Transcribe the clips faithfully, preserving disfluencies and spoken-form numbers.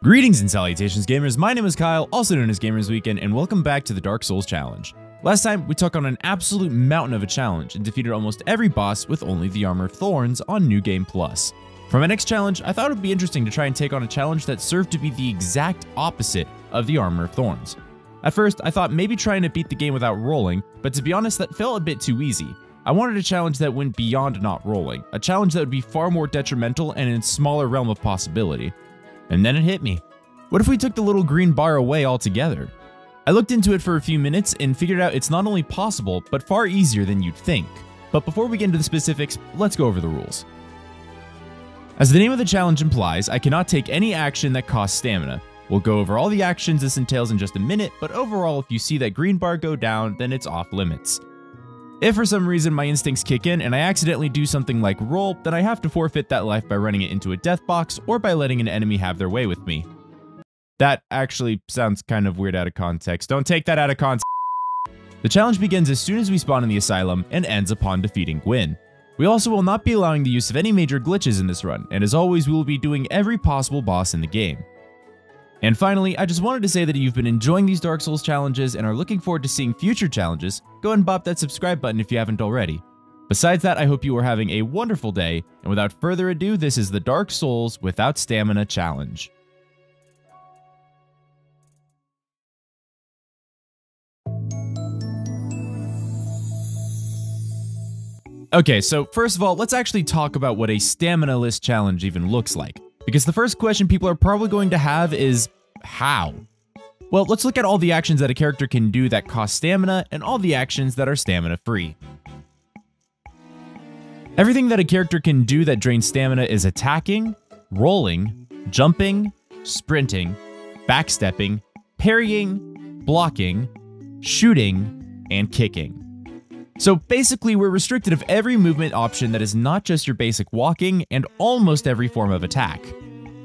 Greetings and salutations, gamers. My name is Kyle, also known as Gamers Weekend, and welcome back to the Dark Souls Challenge. Last time, we took on an absolute mountain of a challenge and defeated almost every boss with only the Armor of Thorns on New Game Plus. For my next challenge, I thought it would be interesting to try and take on a challenge that served to be the exact opposite of the Armor of Thorns. At first, I thought maybe trying to beat the game without rolling, but to be honest, that felt a bit too easy. I wanted a challenge that went beyond not rolling, a challenge that would be far more detrimental and in a smaller realm of possibility. And then it hit me. What if we took the little green bar away altogether? I looked into it for a few minutes and figured out it's not only possible, but far easier than you'd think. But before we get into the specifics, let's go over the rules. As the name of the challenge implies, I cannot take any action that costs stamina. We'll go over all the actions this entails in just a minute, but overall, if you see that green bar go down, then it's off limits. If for some reason my instincts kick in and I accidentally do something like roll, then I have to forfeit that life by running it into a death box or by letting an enemy have their way with me. That actually sounds kind of weird out of context. Don't take that out of context. The challenge begins as soon as we spawn in the asylum and ends upon defeating Gwyn. We also will not be allowing the use of any major glitches in this run, and as always, we will be doing every possible boss in the game. And finally, I just wanted to say that if you've been enjoying these Dark Souls challenges and are looking forward to seeing future challenges, go ahead and bop that subscribe button if you haven't already. Besides that, I hope you are having a wonderful day, and without further ado, this is the Dark Souls Without Stamina Challenge. Okay, so first of all, let's actually talk about what a stamina-less challenge even looks like. Because the first question people are probably going to have is, how? Well, let's look at all the actions that a character can do that cost stamina, and all the actions that are stamina-free. Everything that a character can do that drains stamina is attacking, rolling, jumping, sprinting, backstepping, parrying, blocking, shooting, and kicking. So basically, we're restricted of every movement option that is not just your basic walking and almost every form of attack.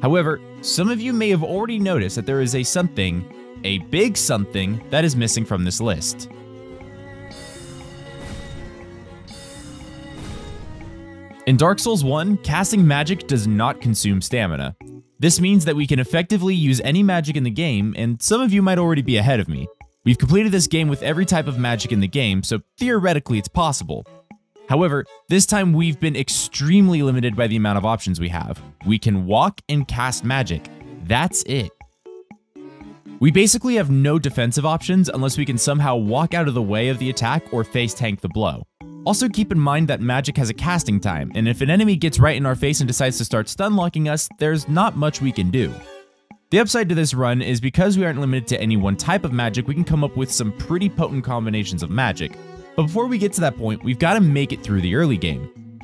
However, some of you may have already noticed that there is a something, a big something, that is missing from this list. In Dark Souls one, casting magic does not consume stamina. This means that we can effectively use any magic in the game, and some of you might already be ahead of me. We've completed this game with every type of magic in the game, so theoretically it's possible. However, this time we've been extremely limited by the amount of options we have. We can walk and cast magic. That's it. We basically have no defensive options unless we can somehow walk out of the way of the attack or face tank the blow. Also keep in mind that magic has a casting time, and if an enemy gets right in our face and decides to start stun locking us, there's not much we can do. The upside to this run is because we aren't limited to any one type of magic, we can come up with some pretty potent combinations of magic. But before we get to that point, we've got to make it through the early game.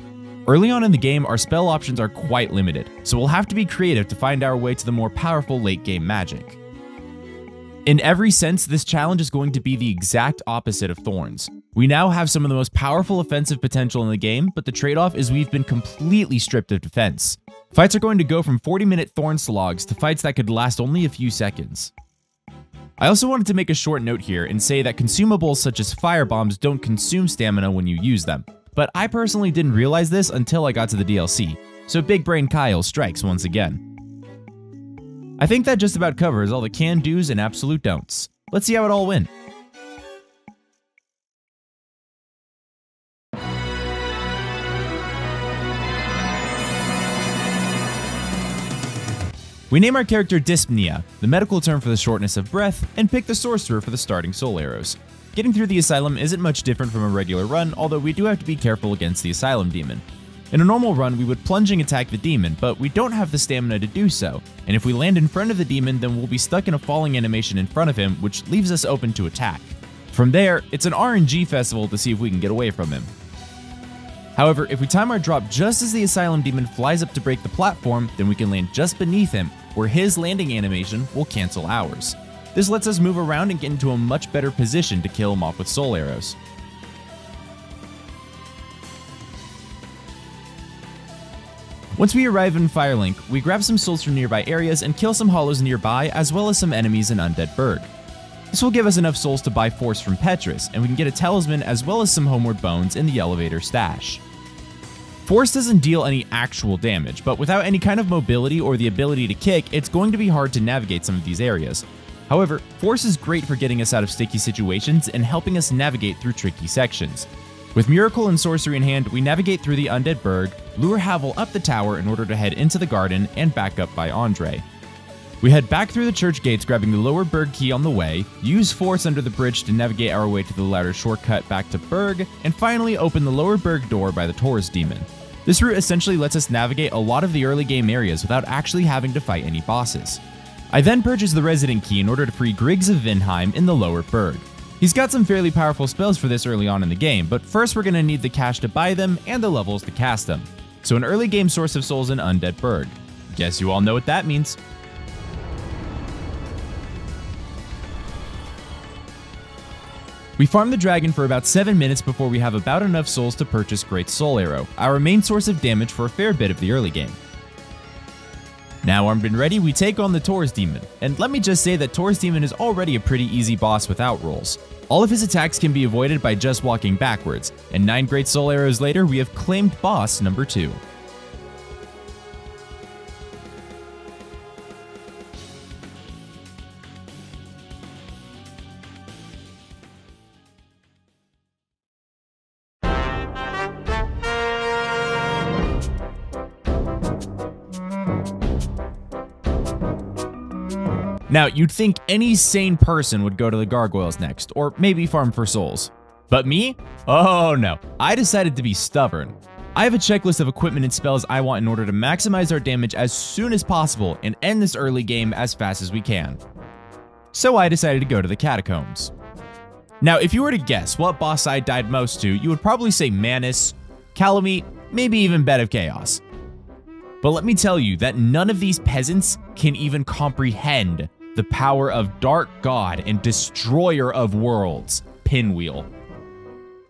Early on in the game, our spell options are quite limited, so we'll have to be creative to find our way to the more powerful late game magic. In every sense, this challenge is going to be the exact opposite of Thorns. We now have some of the most powerful offensive potential in the game, but the trade-off is we've been completely stripped of defense. Fights are going to go from forty minute thorn slogs to fights that could last only a few seconds. I also wanted to make a short note here and say that consumables such as firebombs don't consume stamina when you use them, but I personally didn't realize this until I got to the D L C, so Big Brain Kyle strikes once again. I think that just about covers all the can-dos and absolute don'ts. Let's see how it all went. We name our character Dyspnea, the medical term for the shortness of breath, and pick the sorcerer for the starting soul arrows. Getting through the asylum isn't much different from a regular run, although we do have to be careful against the asylum demon. In a normal run, we would plunging attack the demon, but we don't have the stamina to do so, and if we land in front of the demon, then we'll be stuck in a falling animation in front of him, which leaves us open to attack. From there, it's an R N G festival to see if we can get away from him. However, if we time our drop just as the asylum demon flies up to break the platform, then we can land just beneath him, where his landing animation will cancel ours. This lets us move around and get into a much better position to kill him off with soul arrows. Once we arrive in Firelink, we grab some souls from nearby areas and kill some hollows nearby, as well as some enemies in Undead Burg. This will give us enough souls to buy Force from Petrus, and we can get a talisman as well as some homeward bones in the elevator stash. Force doesn't deal any actual damage, but without any kind of mobility or the ability to kick, it's going to be hard to navigate some of these areas. However, Force is great for getting us out of sticky situations and helping us navigate through tricky sections. With Miracle and Sorcery in hand, we navigate through the Undead Burg, lure Havel up the tower in order to head into the garden, and back up by Andre. We head back through the church gates, grabbing the lower Burg key on the way, use Force under the bridge to navigate our way to the ladder shortcut back to Burg, and finally open the lower Burg door by the Taurus Demon. This route essentially lets us navigate a lot of the early game areas without actually having to fight any bosses. I then purchase the resident key in order to free Griggs of Vinheim in the lower Burg. He's got some fairly powerful spells for this early on in the game, but first we're going to need the cash to buy them and the levels to cast them. So an early game source of souls in Undead Burg. Guess you all know what that means. We farm the dragon for about seven minutes before we have about enough souls to purchase Great Soul Arrow, our main source of damage for a fair bit of the early game. Now armed and ready, we take on the Taurus Demon, and let me just say that Taurus Demon is already a pretty easy boss without rolls. All of his attacks can be avoided by just walking backwards, and nine Great Soul Arrows later we have claimed boss number two. Now, you'd think any sane person would go to the Gargoyles next, or maybe farm for souls. But me? Oh no, I decided to be stubborn. I have a checklist of equipment and spells I want in order to maximize our damage as soon as possible and end this early game as fast as we can. So I decided to go to the Catacombs. Now, if you were to guess what boss I died most to, you would probably say Manus, Calamy, maybe even Bed of Chaos. But let me tell you that none of these peasants can even comprehend the power of Dark God and Destroyer of Worlds, Pinwheel.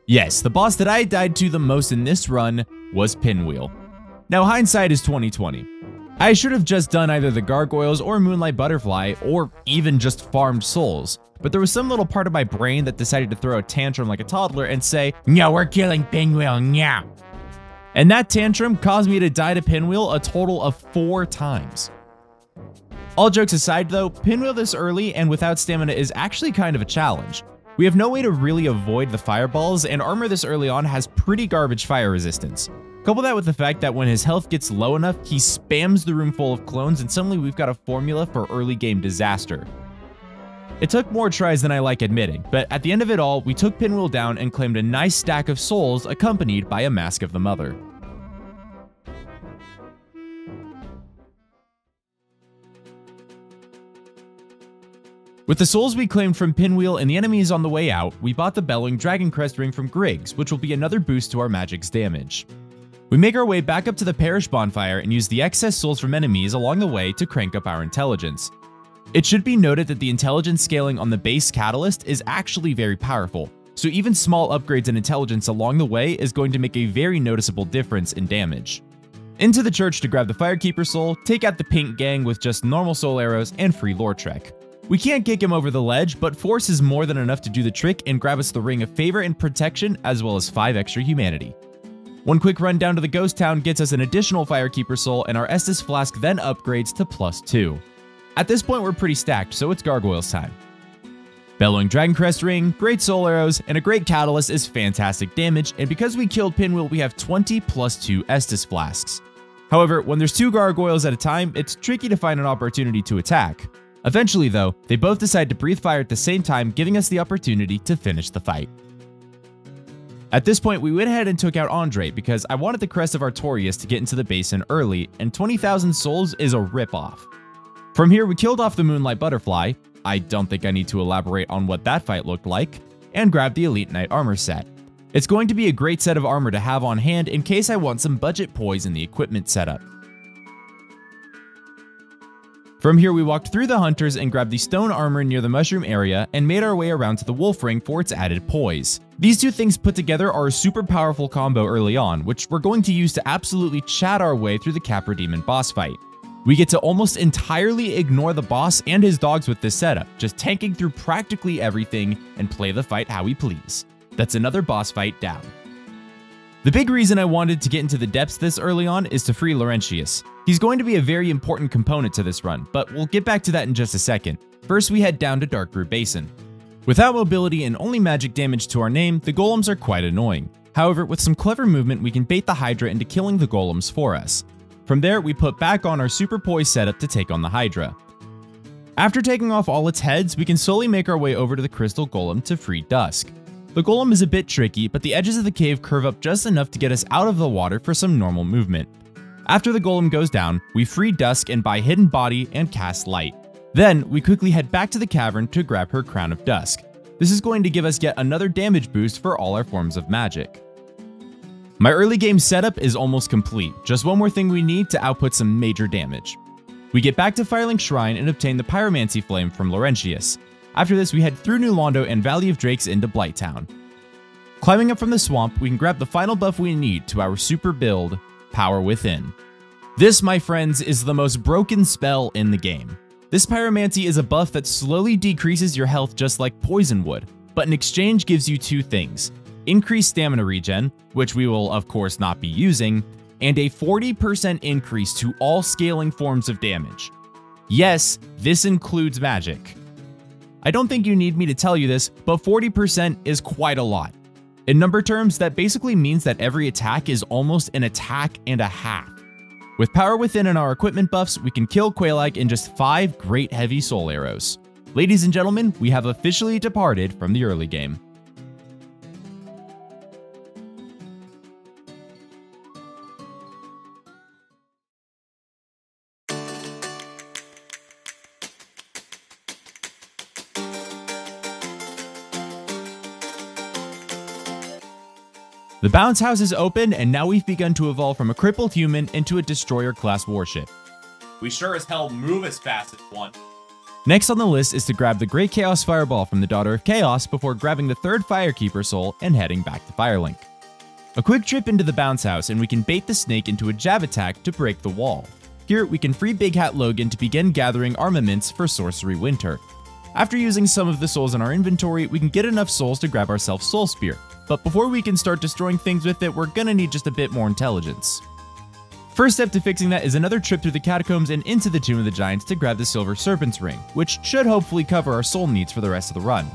Yes, the boss that I died to the most in this run was Pinwheel. Now hindsight is twenty twenty. I should have just done either the Gargoyles or Moonlight Butterfly, or even just farmed souls, but there was some little part of my brain that decided to throw a tantrum like a toddler and say, "No, we're killing Pinwheel, nyah!" And that tantrum caused me to die to Pinwheel a total of four times. All jokes aside though, Pinwheel this early and without stamina is actually kind of a challenge. We have no way to really avoid the fireballs, and armor this early on has pretty garbage fire resistance. Couple that with the fact that when his health gets low enough, he spams the room full of clones, and suddenly we've got a formula for early game disaster. It took more tries than I like admitting, but at the end of it all, we took Pinwheel down and claimed a nice stack of souls accompanied by a Mask of the Mother. With the souls we claimed from Pinwheel and the enemies on the way out, we bought the Bellowing Dragon Crest Ring from Griggs, which will be another boost to our magic's damage. We make our way back up to the Parish Bonfire and use the excess souls from enemies along the way to crank up our intelligence. It should be noted that the intelligence scaling on the base catalyst is actually very powerful, so even small upgrades in intelligence along the way is going to make a very noticeable difference in damage. Into the church to grab the Firekeeper Soul, take out the pink gang with just normal soul arrows, and free Lore Trek. We can't kick him over the ledge, but Force is more than enough to do the trick and grab us the Ring of Favor and Protection, as well as five extra humanity. One quick run down to the Ghost Town gets us an additional Firekeeper Soul, and our Estus Flask then upgrades to plus two. At this point we're pretty stacked, so it's Gargoyles time. Bellowing Dragoncrest Ring, Great Soul Arrows, and a Great Catalyst is fantastic damage, and because we killed Pinwheel we have twenty plus two Estus Flasks. However, when there's two Gargoyles at a time, it's tricky to find an opportunity to attack. Eventually though, they both decide to breathe fire at the same time, giving us the opportunity to finish the fight. At this point, we went ahead and took out Andre because I wanted the crest of Artorias to get into the basin early, and twenty thousand souls is a ripoff. From here, we killed off the Moonlight Butterfly, I don't think I need to elaborate on what that fight looked like, and grabbed the Elite Knight armor set. It's going to be a great set of armor to have on hand in case I want some budget poise in the equipment setup. From here, we walked through the hunters and grabbed the stone armor near the mushroom area and made our way around to the wolf ring for its added poise. These two things put together are a super powerful combo early on, which we're going to use to absolutely chat our way through the Capra Demon boss fight. We get to almost entirely ignore the boss and his dogs with this setup, just tanking through practically everything and play the fight how we please. That's another boss fight down. The big reason I wanted to get into the depths this early on is to free Laurentius. He's going to be a very important component to this run, but we'll get back to that in just a second. First, we head down to Darkroot Basin. Without mobility and only magic damage to our name, the golems are quite annoying. However, with some clever movement, we can bait the Hydra into killing the golems for us. From there, we put back on our superpoise setup to take on the Hydra. After taking off all its heads, we can slowly make our way over to the crystal golem to free Dusk. The golem is a bit tricky, but the edges of the cave curve up just enough to get us out of the water for some normal movement. After the golem goes down, we free Dusk and buy Hidden Body and cast Light. Then, we quickly head back to the cavern to grab her Crown of Dusk. This is going to give us yet another damage boost for all our forms of magic. My early game setup is almost complete, just one more thing we need to output some major damage. We get back to Firelink Shrine and obtain the Pyromancy Flame from Laurentius. After this, we head through New Londo and Valley of Drakes into Blight Town. Climbing up from the swamp, we can grab the final buff we need to our super build, Power Within. This, my friends, is the most broken spell in the game. This Pyromancy is a buff that slowly decreases your health just like poison would, but in exchange gives you two things: increased stamina regen, which we will of course not be using, and a forty percent increase to all scaling forms of damage. Yes, this includes magic. I don't think you need me to tell you this, but forty percent is quite a lot. In number terms, that basically means that every attack is almost an attack and a half. With Power Within and our equipment buffs, we can kill Quaalag in just five great heavy soul arrows. Ladies and gentlemen, we have officially departed from the early game. The Bounce House is open, and now we've begun to evolve from a crippled human into a destroyer-class warship. We sure as hell move as fast as one. Next on the list is to grab the Great Chaos Fireball from the Daughter of Chaos before grabbing the third Firekeeper Soul and heading back to Firelink. A quick trip into the Bounce House, and we can bait the snake into a jab attack to break the wall. Here, we can free Big Hat Logan to begin gathering armaments for Sorcery Winter. After using some of the souls in our inventory, we can get enough souls to grab ourselves Soul Spear. But before we can start destroying things with it, we're gonna need just a bit more intelligence. First step to fixing that is another trip through the Catacombs and into the Tomb of the Giants to grab the Silver Serpent's Ring, which should hopefully cover our soul needs for the rest of the run.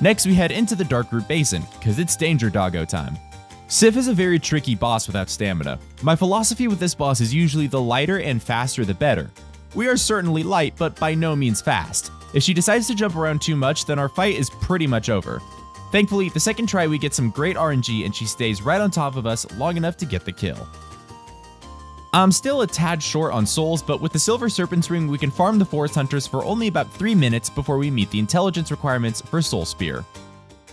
Next, we head into the Darkroot Basin, cause it's danger doggo time. Sif is a very tricky boss without stamina. My philosophy with this boss is usually the lighter and faster the better. We are certainly light, but by no means fast. If she decides to jump around too much, then our fight is pretty much over. Thankfully, the second try we get some great R N G and she stays right on top of us long enough to get the kill. I'm still a tad short on souls, but with the Silver Serpent's Ring we can farm the Forest Hunters for only about three minutes before we meet the intelligence requirements for Soul Spear.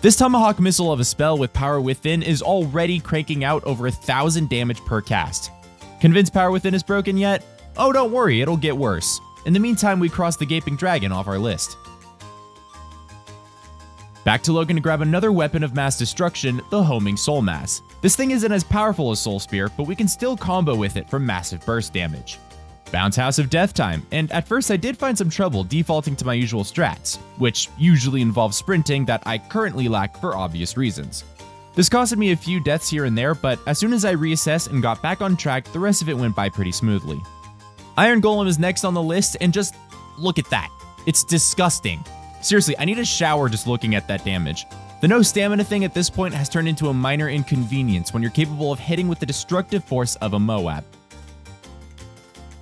This Tomahawk Missile of a spell with Power Within is already cranking out over a thousand damage per cast. Convinced Power Within is broken yet? Oh, don't worry, it'll get worse. In the meantime, we cross the Gaping Dragon off our list. Back to Logan to grab another weapon of mass destruction, the Homing Soul Mass. This thing isn't as powerful as Soul Spear, but we can still combo with it for massive burst damage. Bounce House of Death time, and at first I did find some trouble defaulting to my usual strats, which usually involves sprinting that I currently lack for obvious reasons. This costed me a few deaths here and there, but as soon as I reassessed and got back on track, the rest of it went by pretty smoothly. Iron Golem is next on the list, and just look at that. It's disgusting. Seriously, I need a shower just looking at that damage. The no stamina thing at this point has turned into a minor inconvenience when you're capable of hitting with the destructive force of a Moab.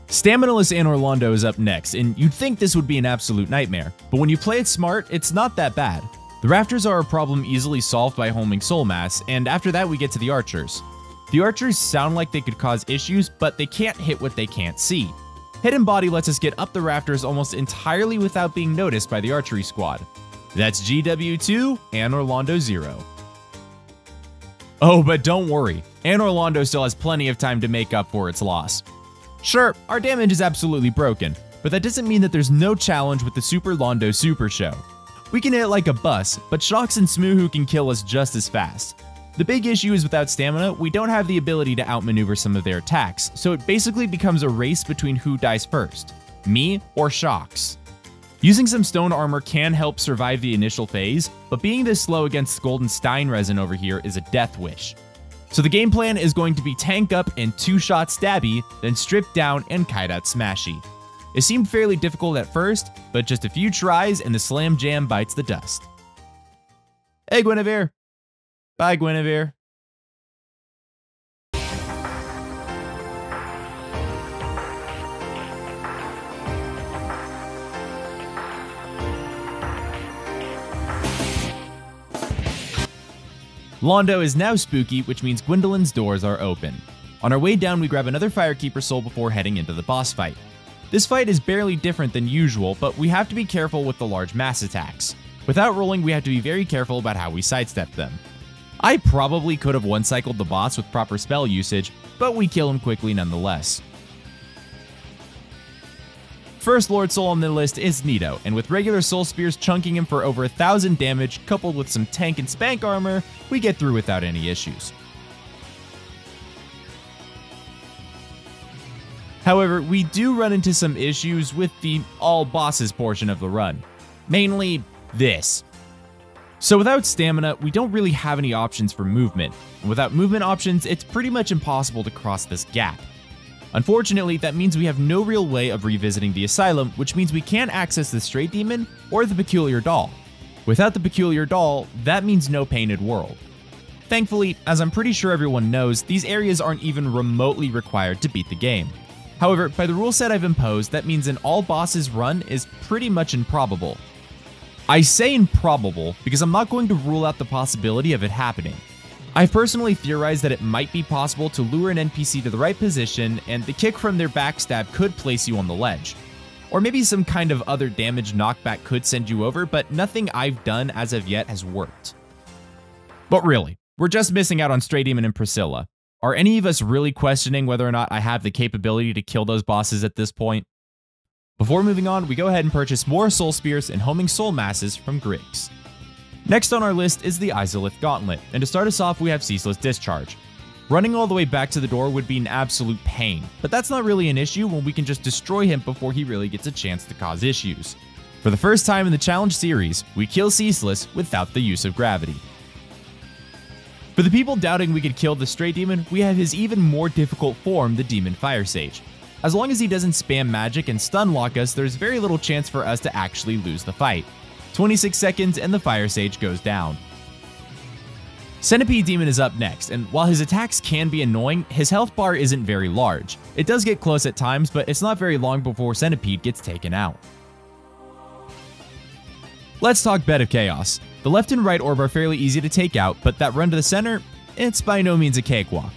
Staminaless Anor Londo is up next, and you'd think this would be an absolute nightmare, but when you play it smart, it's not that bad. The Rafters are a problem easily solved by Homing Soul Mass, and after that we get to the Archers. The Archers sound like they could cause issues, but they can't hit what they can't see. Hidden Body lets us get up the rafters almost entirely without being noticed by the archery squad. That's G W two and Orlando Zero. Oh, but don't worry, and Orlando still has plenty of time to make up for its loss. Sure, our damage is absolutely broken, but that doesn't mean that there's no challenge with the Super Londo Super Show. We can hit it like a bus, but Shox and Smoohu can kill us just as fast. The big issue is without stamina, we don't have the ability to outmaneuver some of their attacks, so it basically becomes a race between who dies first, me or Shox. Using some stone armor can help survive the initial phase, but being this slow against Golden Stein Resin over here is a death wish. So the game plan is going to be tank up and two-shot stabby, then strip down and kite out smashy. It seemed fairly difficult at first, but just a few tries and the slam jam bites the dust. Hey Guinevere! Bye Guinevere! Londo is now spooky, which means Gwendolyn's doors are open. On our way down, we grab another Firekeeper Soul before heading into the boss fight. This fight is barely different than usual, but we have to be careful with the large mass attacks. Without rolling, we have to be very careful about how we sidestep them. I probably could have one-cycled the boss with proper spell usage, but we kill him quickly nonetheless. First Lord Soul on the list is Nito, and with regular Soul Spears chunking him for over a thousand damage, coupled with some tank and spank armor, we get through without any issues. However, we do run into some issues with the all bosses portion of the run. Mainly this. So without stamina, we don't really have any options for movement, and without movement options, it's pretty much impossible to cross this gap. Unfortunately, that means we have no real way of revisiting the Asylum, which means we can't access the Stray Demon or the Peculiar Doll. Without the Peculiar Doll, that means no Painted World. Thankfully, as I'm pretty sure everyone knows, these areas aren't even remotely required to beat the game. However, by the rule set I've imposed, that means an all bosses run is pretty much improbable. I say improbable because I'm not going to rule out the possibility of it happening. I've personally theorized that it might be possible to lure an N P C to the right position, and the kick from their backstab could place you on the ledge. Or maybe some kind of other damage knockback could send you over, but nothing I've done as of yet has worked. But really, we're just missing out on Stray Demon and Priscilla. Are any of us really questioning whether or not I have the capability to kill those bosses at this point? Before moving on, we go ahead and purchase more Soul Spears and homing Soul Masses from Griggs. Next on our list is the Izalith Gauntlet, and to start us off we have Ceaseless Discharge. Running all the way back to the door would be an absolute pain, but that's not really an issue when we can just destroy him before he really gets a chance to cause issues. For the first time in the challenge series, we kill Ceaseless without the use of gravity. For the people doubting we could kill the Stray Demon, we have his even more difficult form, the Demon Fire Sage. As long as he doesn't spam magic and stun lock us, there's very little chance for us to actually lose the fight. twenty-six seconds and the Fire Sage goes down. Centipede Demon is up next, and while his attacks can be annoying, his health bar isn't very large. It does get close at times, but it's not very long before Centipede gets taken out. Let's talk Bed of Chaos. The left and right orb are fairly easy to take out, but that run to the center, it's by no means a cakewalk.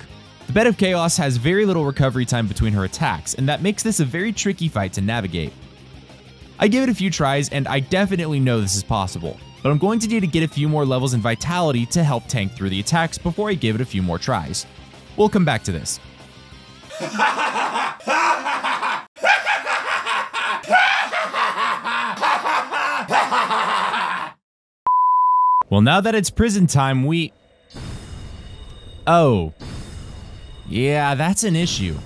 The Bed of Chaos has very little recovery time between her attacks, and that makes this a very tricky fight to navigate. I give it a few tries, and I definitely know this is possible, but I'm going to need to get a few more levels in vitality to help tank through the attacks before I give it a few more tries. We'll come back to this. Well, now that it's prison time, we... Oh. Yeah, that's an issue.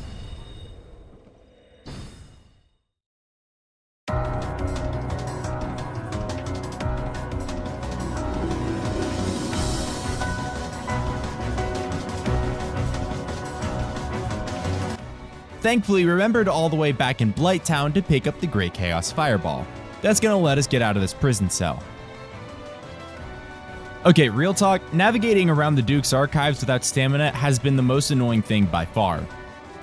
Thankfully, remembered all the way back in Blight Town to pick up the Great Chaos Fireball. That's gonna let us get out of this prison cell. Okay, real talk, navigating around the Duke's archives without stamina has been the most annoying thing by far.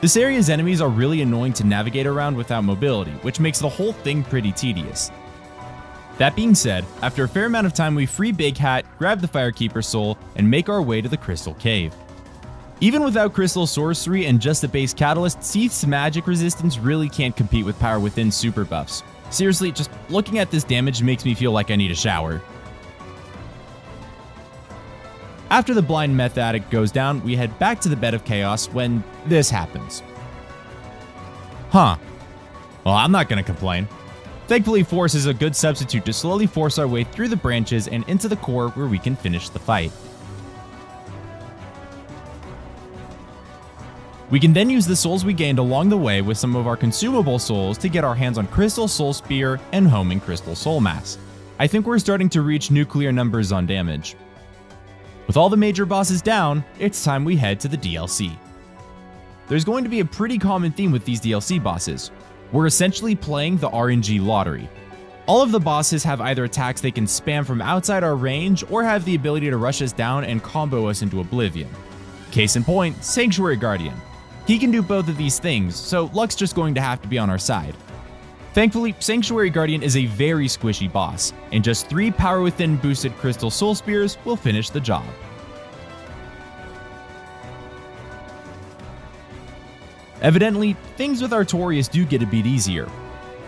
This area's enemies are really annoying to navigate around without mobility, which makes the whole thing pretty tedious. That being said, after a fair amount of time we free Big Hat, grab the Firekeeper Soul, and make our way to the Crystal Cave. Even without Crystal Sorcery and just the base catalyst, Seath's magic resistance really can't compete with Power Within super buffs. Seriously, just looking at this damage makes me feel like I need a shower. After the blind meth addict goes down, we head back to the Bed of Chaos when this happens. Huh. Well, I'm not gonna complain. Thankfully, Force is a good substitute to slowly force our way through the branches and into the core where we can finish the fight. We can then use the souls we gained along the way with some of our consumable souls to get our hands on Crystal Soul Spear and homing Crystal Soul Mass. I think we're starting to reach nuclear numbers on damage. With all the major bosses down, it's time we head to the D L C. There's going to be a pretty common theme with these D L C bosses. We're essentially playing the R N G lottery. All of the bosses have either attacks they can spam from outside our range or have the ability to rush us down and combo us into oblivion. Case in point, Sanctuary Guardian. He can do both of these things, so luck's just going to have to be on our side. Thankfully, Sanctuary Guardian is a very squishy boss, and just three Power Within boosted Crystal Soul Spears will finish the job. Evidently, things with Artorias do get a bit easier.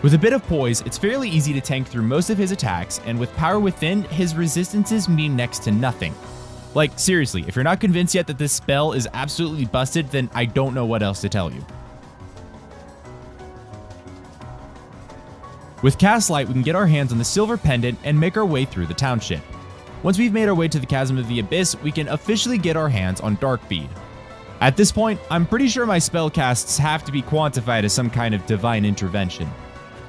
With a bit of poise, it's fairly easy to tank through most of his attacks, and with Power Within, his resistances mean next to nothing. Like, seriously, if you're not convinced yet that this spell is absolutely busted, then I don't know what else to tell you. With Cast Light, we can get our hands on the Silver Pendant and make our way through the township. Once we've made our way to the Chasm of the Abyss, we can officially get our hands on Dark Bead. At this point, I'm pretty sure my spell casts have to be quantified as some kind of divine intervention.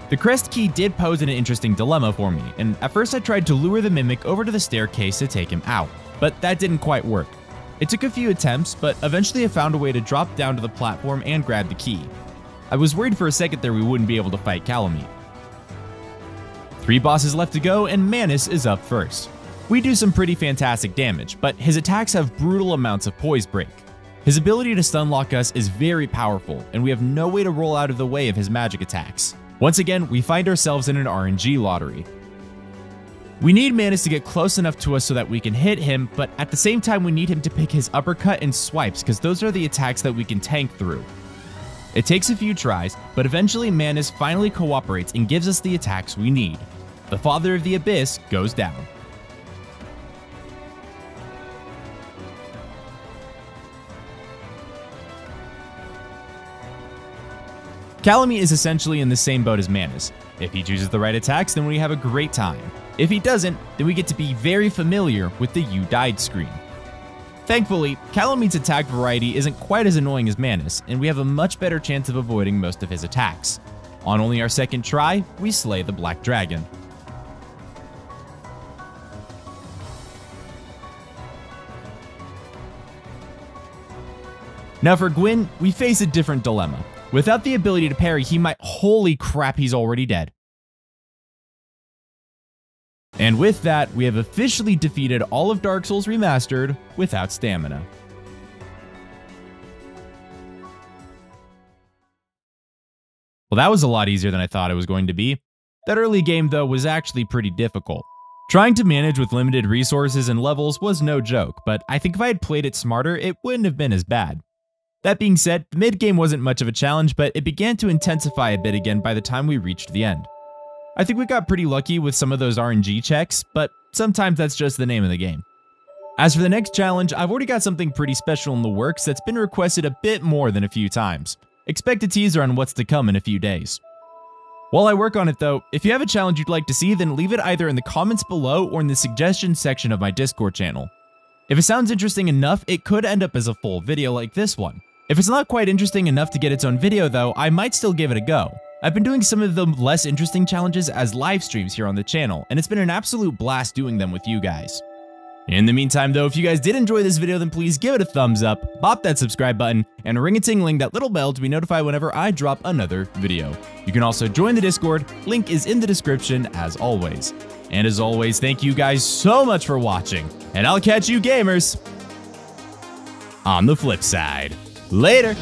The Crest Key did pose an interesting dilemma for me, and at first I tried to lure the Mimic over to the staircase to take him out, but that didn't quite work. It took a few attempts, but eventually I found a way to drop down to the platform and grab the key. I was worried for a second there we wouldn't be able to fight Calamite. Three bosses left to go, and Manus is up first. We do some pretty fantastic damage, but his attacks have brutal amounts of poise break. His ability to stunlock us is very powerful, and we have no way to roll out of the way of his magic attacks. Once again, we find ourselves in an R N G lottery. We need Manus to get close enough to us so that we can hit him, but at the same time we need him to pick his uppercut and swipes, because those are the attacks that we can tank through. It takes a few tries, but eventually Manus finally cooperates and gives us the attacks we need. The Father of the Abyss goes down. Calamite is essentially in the same boat as Manus. If he chooses the right attacks, then we have a great time. If he doesn't, then we get to be very familiar with the "You Died" screen. Thankfully, Calamite's attack variety isn't quite as annoying as Manus, and we have a much better chance of avoiding most of his attacks. On only our second try, we slay the Black Dragon. Now for Gwyn, we face a different dilemma. Without the ability to parry, he might- holy crap, he's already dead. And with that, we have officially defeated all of Dark Souls Remastered without stamina. Well, that was a lot easier than I thought it was going to be. That early game, though, was actually pretty difficult. Trying to manage with limited resources and levels was no joke, but I think if I had played it smarter, it wouldn't have been as bad. That being said, the mid-game wasn't much of a challenge, but it began to intensify a bit again by the time we reached the end. I think we got pretty lucky with some of those R N G checks, but sometimes that's just the name of the game. As for the next challenge, I've already got something pretty special in the works that's been requested a bit more than a few times. Expect a teaser on what's to come in a few days. While I work on it though, if you have a challenge you'd like to see, then leave it either in the comments below or in the suggestions section of my Discord channel. If it sounds interesting enough, it could end up as a full video like this one. If it's not quite interesting enough to get its own video though, I might still give it a go. I've been doing some of the less interesting challenges as live streams here on the channel, and it's been an absolute blast doing them with you guys. In the meantime though, if you guys did enjoy this video, then please give it a thumbs up, bop that subscribe button, and ring a ting-ling that little bell to be notified whenever I drop another video. You can also join the Discord, link is in the description as always. And as always, thank you guys so much for watching, and I'll catch you gamers on the flip side. Later!